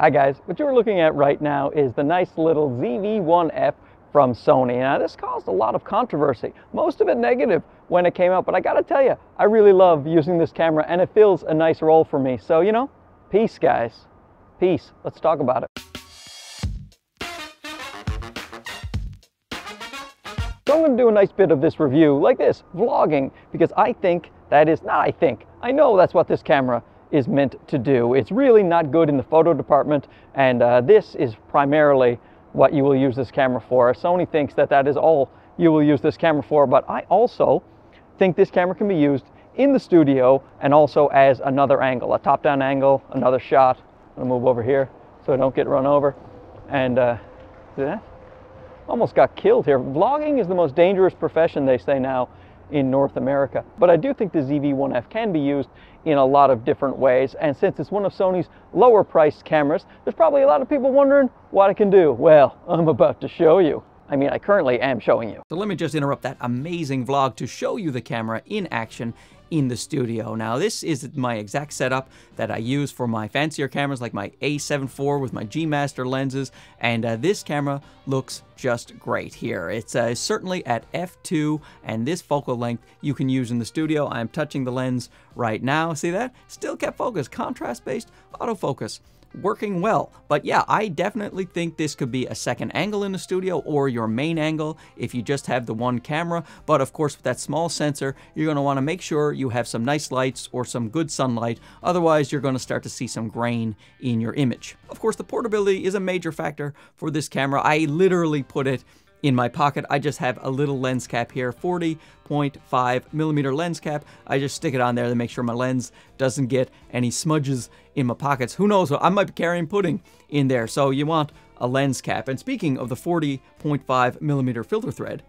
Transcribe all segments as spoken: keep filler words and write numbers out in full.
Hi guys, what you're looking at right now is the nice little Z V one F from Sony. Now this caused a lot of controversy, most of it negative when it came out, but I gotta tell you, I really love using this camera and it fills a nice role for me. So, you know, peace guys, peace. Let's talk about it. So I'm gonna do a nice bit of this review like this, vlogging, because I think that is, not I think, I know that's what this camera is meant to do. It's really not good in the photo department, and uh, this is primarily what you will use this camera for. Sony thinks that that is all you will use this camera for, but I also think this camera can be used in the studio and also as another angle, a top-down angle, another shot. I'm gonna move over here so I don't get run over. And uh, almost got killed here. Vlogging is the most dangerous profession, they say now, in North America. But I do think the Z V one F can be used in a lot of different ways, and since it's one of Sony's lower priced cameras, there's probably a lot of people wondering what it can do. Well, I'm about to show you. I mean, I currently am showing you. So let me just interrupt that amazing vlog to show you the camera in action in the studio. Now this is my exact setup that I use for my fancier cameras like my A seven four with my G Master lenses, and uh, this camera looks just great here. It's uh, certainly at f two, and this focal length you can use in the studio. I'm touching the lens right now, see that? Still kept focus, contrast based autofocus. Working well. But yeah, I definitely think this could be a second angle in the studio or your main angle if you just have the one camera. But of course, with that small sensor, you're going to want to make sure you have some nice lights or some good sunlight. Otherwise, you're going to start to see some grain in your image. Of course, the portability is a major factor for this camera. I literally put it in my pocket. I just have a little lens cap here, forty point five millimeter lens cap. I just stick it on there to make sure my lens doesn't get any smudges in my pockets. Who knows, I might be carrying pudding in there. So you want a lens cap. And speaking of the forty point five millimeter filter thread,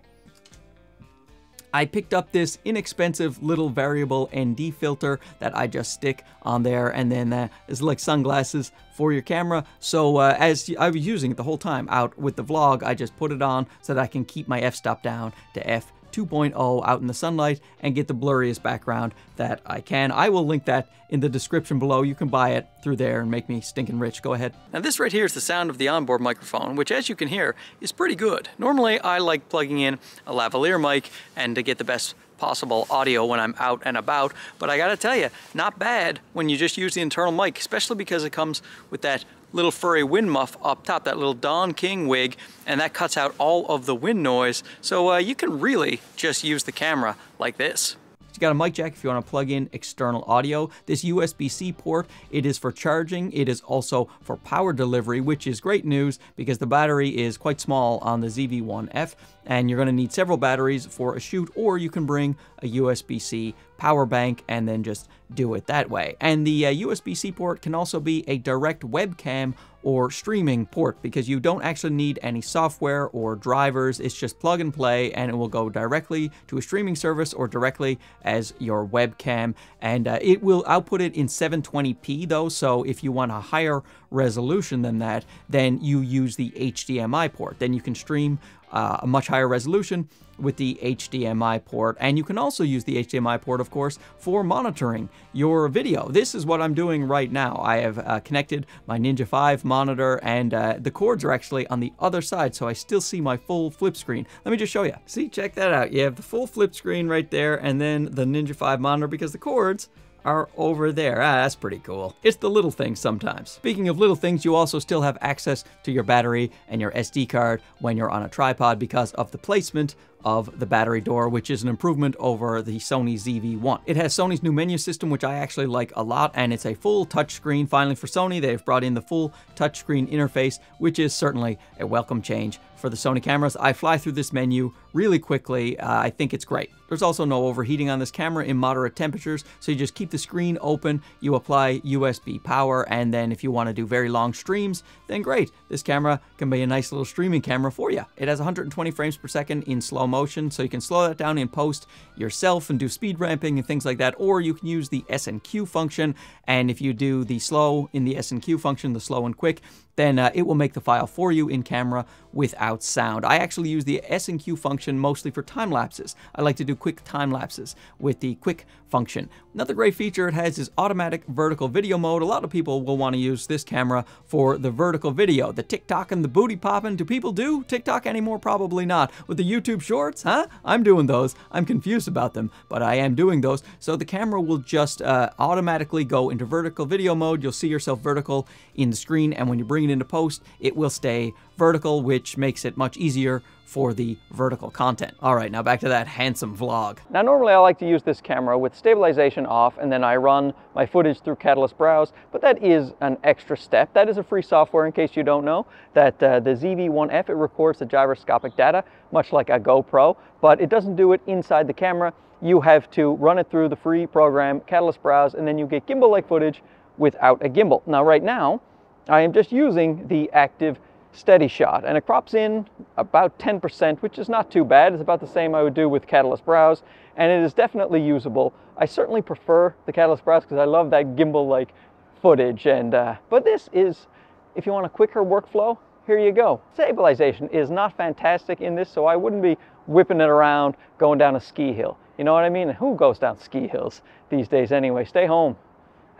I picked up this inexpensive little variable N D filter that I just stick on there, and then uh, it's like sunglasses for your camera. So uh, as I was using it the whole time out with the vlog, I just put it on so that I can keep my f-stop down to f two point oh out in the sunlight and get the blurriest background that I can. I will link that in the description below. You can buy it through there and make me stinking rich. Go ahead. Now this right here is the sound of the onboard microphone, which as you can hear is pretty good. Normally I like plugging in a lavalier mic and to get the best possible audio when I'm out and about, but I gotta tell you, not bad when you just use the internal mic, especially because it comes with that little furry wind muff up top, that little Don King wig, and that cuts out all of the wind noise. So uh, you can really just use the camera like this. You got a mic jack if you want to plug in external audio. This U S B C port, it is for charging. It is also for power delivery, which is great news because the battery is quite small on the Z V one F, and you're going to need several batteries for a shoot, or you can bring a U S B C power bank and then just do it that way. And the uh, U S B C port can also be a direct webcam or streaming port because you don't actually need any software or drivers. It's just plug and play, and it will go directly to a streaming service or directly as your webcam. And uh, it will output it in seven twenty p though, so if you want a higher resolution than that, then you use the H D M I port. Then you can stream Uh, a much higher resolution with the H D M I port, and you can also use the H D M I port, of course, for monitoring your video. This is what I'm doing right now. I have uh, connected my Ninja five monitor, and uh, the cords are actually on the other side, so I still see my full flip screen. Let me just show you. See, check that out. You have the full flip screen right there, and then the Ninja five monitor because the cords are over there. Ah, that's pretty cool. It's the little things sometimes. Speaking of little things, you also still have access to your battery and your S D card when you're on a tripod because of the placement of the battery door, which is an improvement over the Sony Z V one. It has Sony's new menu system, which I actually like a lot, and it's a full touchscreen. Finally for Sony, they've brought in the full touchscreen interface, which is certainly a welcome change for the Sony cameras. I fly through this menu really quickly. Uh, I think it's great. There's also no overheating on this camera in moderate temperatures, so you just keep the screen open, you apply U S B power, and then if you want to do very long streams, then great. This camera can be a nice little streaming camera for you. It has one hundred twenty frames per second in slow motion, so you can slow that down in post yourself and do speed ramping and things like that, or you can use the S and Q function, and if you do the slow in the S and Q function, the slow and quick, then uh, it will make the file for you in camera without sound. I actually use the S and Q function mostly for time lapses. I like to do quick time lapses with the quick function. Another great feature it has is automatic vertical video mode. A lot of people will want to use this camera for the vertical video. The TikTok and the booty popping. Do people do TikTok anymore? Probably not. With the YouTube shorts, huh? I'm doing those. I'm confused about them, but I am doing those. So the camera will just uh, automatically go into vertical video mode. You'll see yourself vertical in the screen, and when you bring it into post, it will stay vertical, which makes it much easier for the vertical content. All right, now back to that handsome vlog. Now normally I like to use this camera with stabilization off and then I run my footage through Catalyst Browse, but that is an extra step. That is a free software, in case you don't know, that uh, the Z V one F, it records the gyroscopic data, much like a GoPro, but it doesn't do it inside the camera. You have to run it through the free program, Catalyst Browse, and then you get gimbal-like footage without a gimbal. Now right now, I am just using the active steady shot, and it crops in about ten percent, which is not too bad. It's about the same I would do with Catalyst Browse, and it is definitely usable. I certainly prefer the Catalyst Browse because I love that gimbal-like footage, and uh, but this is, if you want a quicker workflow, here you go. Stabilization is not fantastic in this, so I wouldn't be whipping it around going down a ski hill. You know what I mean? Who goes down ski hills these days anyway? Stay home.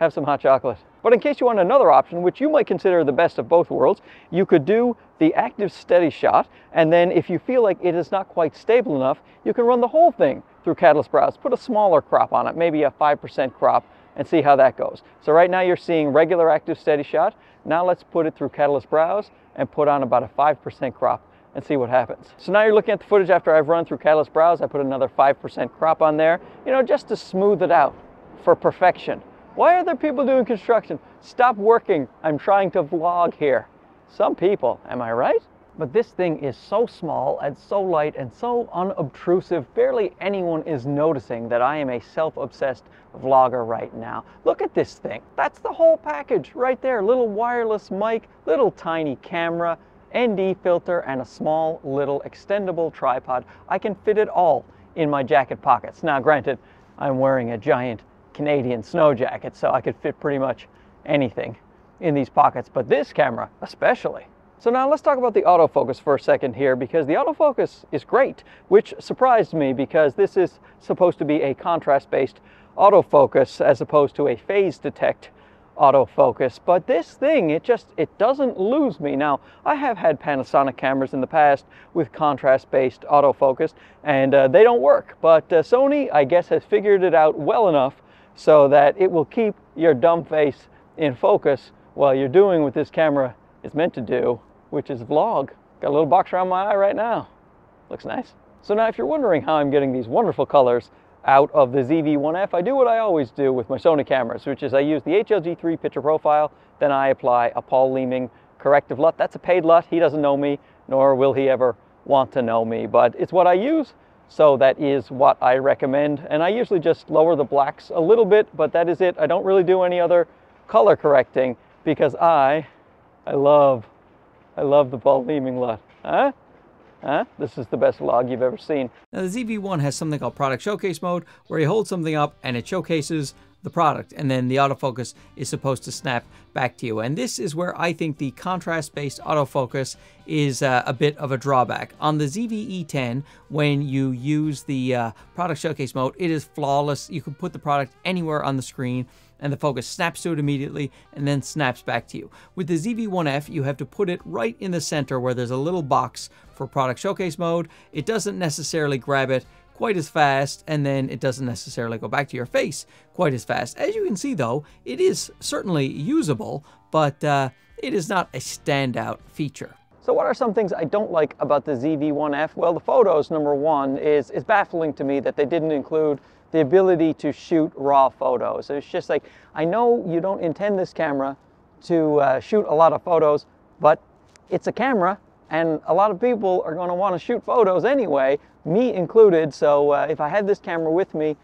Have some hot chocolate. But in case you want another option, which you might consider the best of both worlds, you could do the active steady shot, and then if you feel like it is not quite stable enough, you can run the whole thing through Catalyst Browse. Put a smaller crop on it, maybe a five percent crop, and see how that goes. So right now you're seeing regular active steady shot. Now let's put it through Catalyst Browse and put on about a five percent crop and see what happens. So now you're looking at the footage after I've run through Catalyst Browse. I put another five percent crop on there, you know, just to smooth it out for perfection. Why are there people doing construction? Stop working. I'm trying to vlog here. Some people, am I right? But this thing is so small and so light and so unobtrusive, barely anyone is noticing that I am a self-obsessed vlogger right now. Look at this thing. That's the whole package right there. Little wireless mic, little tiny camera, N D filter, and a small little extendable tripod. I can fit it all in my jacket pockets. Now, granted, I'm wearing a giant Canadian snow jacket, so I could fit pretty much anything in these pockets, but this camera especially. So now let's talk about the autofocus for a second here, because the autofocus is great, which surprised me because this is supposed to be a contrast-based autofocus as opposed to a phase detect autofocus, but this thing, it just, it doesn't lose me. Now, I have had Panasonic cameras in the past with contrast-based autofocus, and uh, they don't work, but uh, Sony, I guess, has figured it out well enough so that it will keep your dumb face in focus while you're doing what this camera is meant to do, which is vlog. Got a little box around my eye right now. Looks nice. So now if you're wondering how I'm getting these wonderful colors out of the Z V one F, I do what I always do with my Sony cameras, which is I use the H L G three picture profile, then I apply a Paul Leeming corrective LUT. That's a paid LUT. He doesn't know me, nor will he ever want to know me, but it's what I use. So that is what I recommend, and I usually just lower the blacks a little bit, but that is it. I don't really do any other color correcting because I, I love, I love the Paul Leeming LUT. Huh? Huh? This is the best vlog you've ever seen. Now the Z V one has something called product showcase mode, where you hold something up and it showcases the product, and then the autofocus is supposed to snap back to you. And this is where I think the contrast-based autofocus is uh, a bit of a drawback. On the Z V E ten, when you use the uh, product showcase mode, it is flawless. You can put the product anywhere on the screen and the focus snaps to it immediately and then snaps back to you. With the Z V one F, you have to put it right in the center where there's a little box for product showcase mode. It doesn't necessarily grab it quite as fast, and then it doesn't necessarily go back to your face quite as fast. As you can see though, it is certainly usable, but uh, it is not a standout feature. So what are some things I don't like about the Z V one F? Well, the photos, number one, is it's baffling to me that they didn't include the ability to shoot raw photos. It's just like, I know you don't intend this camera to uh, shoot a lot of photos, but it's a camera, and a lot of people are going to want to shoot photos anyway, me included. So uh, if I had this camera with me,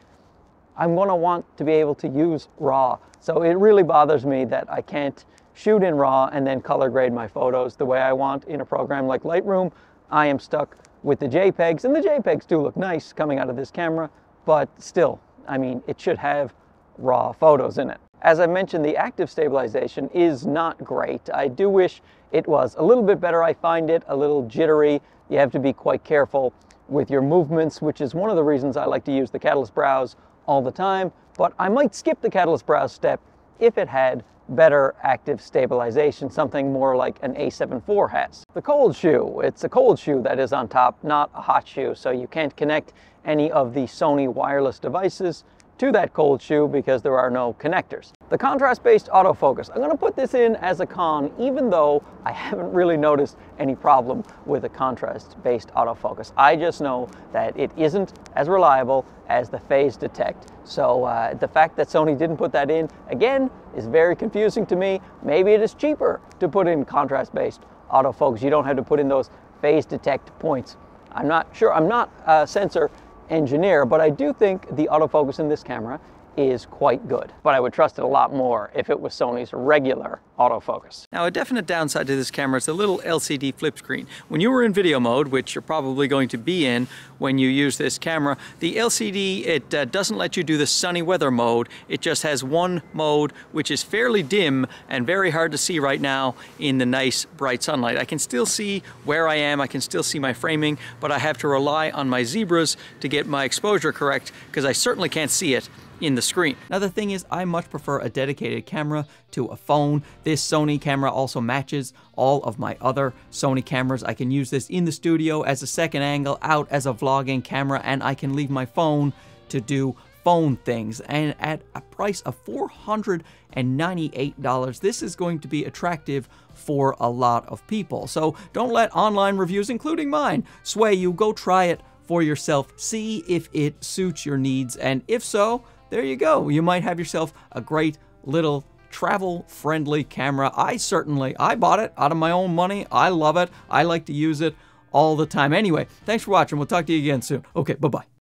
I'm going to want to be able to use RAW. So it really bothers me that I can't shoot in RAW and then color grade my photos the way I want in a program like Lightroom. I am stuck with the JPEGs, and the JPEGs do look nice coming out of this camera, but still, I mean, it should have RAW photos in it. As I mentioned, the active stabilization is not great. I do wish it was a little bit better. I find it a little jittery. You have to be quite careful with your movements, which is one of the reasons I like to use the Catalyst Browse all the time, but I might skip the Catalyst Browse step if it had better active stabilization, something more like an A seven four has. The cold shoe, it's a cold shoe that is on top, not a hot shoe, so you can't connect any of the Sony wireless devices to that cold shoe because there are no connectors. The contrast-based autofocus, I'm gonna put this in as a con, even though I haven't really noticed any problem with a contrast-based autofocus. I just know that it isn't as reliable as the phase detect. So uh, the fact that Sony didn't put that in, again, is very confusing to me. Maybe it is cheaper to put in contrast-based autofocus. You don't have to put in those phase detect points. I'm not sure, I'm not a sensor engineer, but I do think the autofocus in this camera is quite good. But I would trust it a lot more if it was Sony's regular autofocus. Now, a definite downside to this camera is the little L C D flip screen. When you were in video mode, which you're probably going to be in when you use this camera, the L C D, it uh, doesn't let you do the sunny weather mode. It just has one mode, which is fairly dim and very hard to see right now in the nice bright sunlight. I can still see where I am, I can still see my framing, but I have to rely on my zebras to get my exposure correct because I certainly can't see it in the screen. Now the thing is, I much prefer a dedicated camera to a phone. This Sony camera also matches all of my other Sony cameras. I can use this in the studio as a second angle, out as a vlogging camera, and I can leave my phone to do phone things. And at a price of four hundred ninety-eight dollars, this is going to be attractive for a lot of people. So don't let online reviews, including mine, sway you. Go try it for yourself. See if it suits your needs, and if so, there you go. You might have yourself a great little travel-friendly camera. I certainly, I bought it out of my own money. I love it. I like to use it all the time. Anyway, thanks for watching. We'll talk to you again soon. Okay, bye-bye.